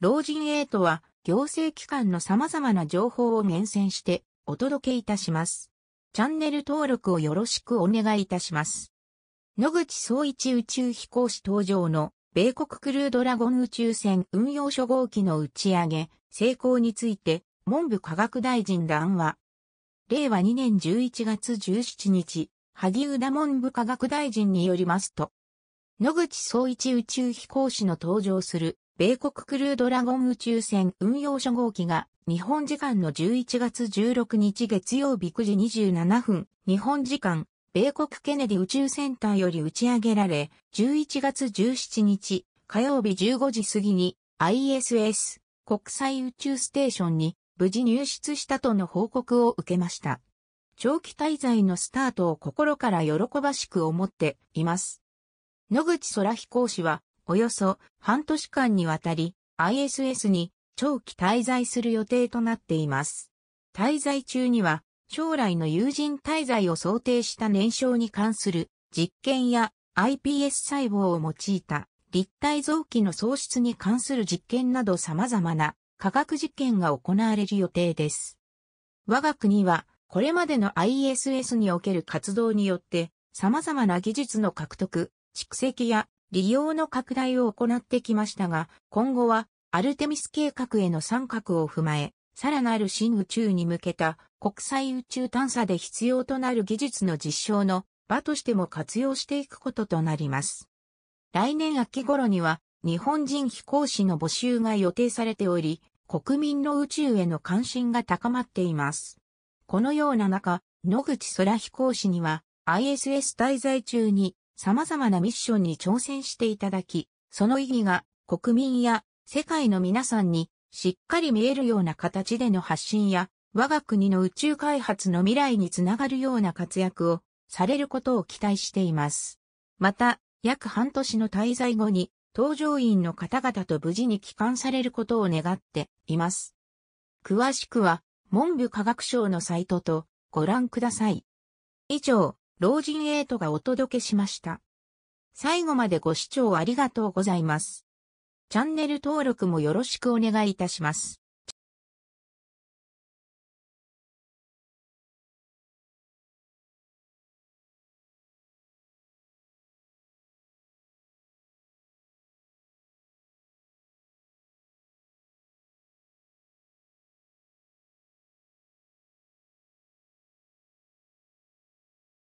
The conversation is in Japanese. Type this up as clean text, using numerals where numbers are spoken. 老人エイトは行政機関の様々な情報を厳選してお届けいたします。チャンネル登録をよろしくお願いいたします。野口聡一宇宙飛行士搭乗の米国クルードラゴン宇宙船運用初号機の打ち上げ成功について文部科学大臣談話。令和2年11月17日、萩生田文部科学大臣によりますと、野口聡一宇宙飛行士の搭乗する米国クルードラゴン宇宙船運用初号機が日本時間の11月16日月曜日9時27分、日本時間、米国ケネディ宇宙センターより打ち上げられ、11月17日火曜日15時過ぎに ISS 国際宇宙ステーションに無事入出したとの報告を受けました。長期滞在のスタートを心から喜ばしく思っています。野口空飛行士はおよそ半年間にわたり ISS に長期滞在する予定となっています。滞在中には将来の有人滞在を想定した燃焼に関する実験や iPS 細胞を用いた立体臓器の喪失に関する実験など様々な科学実験が行われる予定です。我が国はこれまでの ISS における活動によって様々な技術の獲得、蓄積や利用の拡大を行ってきましたが、今後はアルテミス計画への参画を踏まえ、さらなる新宇宙に向けた国際宇宙探査で必要となる技術の実証の場としても活用していくこととなります。来年秋頃には日本人飛行士の募集が予定されており、国民の宇宙への関心が高まっています。このような中、野口空飛行士には ISS 滞在中に様々なミッションに挑戦していただき、その意義が国民や世界の皆さんにしっかり見えるような形での発信や、我が国の宇宙開発の未来につながるような活躍をされることを期待しています。また、約半年の滞在後に、搭乗員の方々と無事に帰還されることを願っています。詳しくは、文部科学省のサイトとご覧ください。以上、老人エイトがお届けしました。最後までご視聴ありがとうございます。チャンネル登録もよろしくお願いいたします。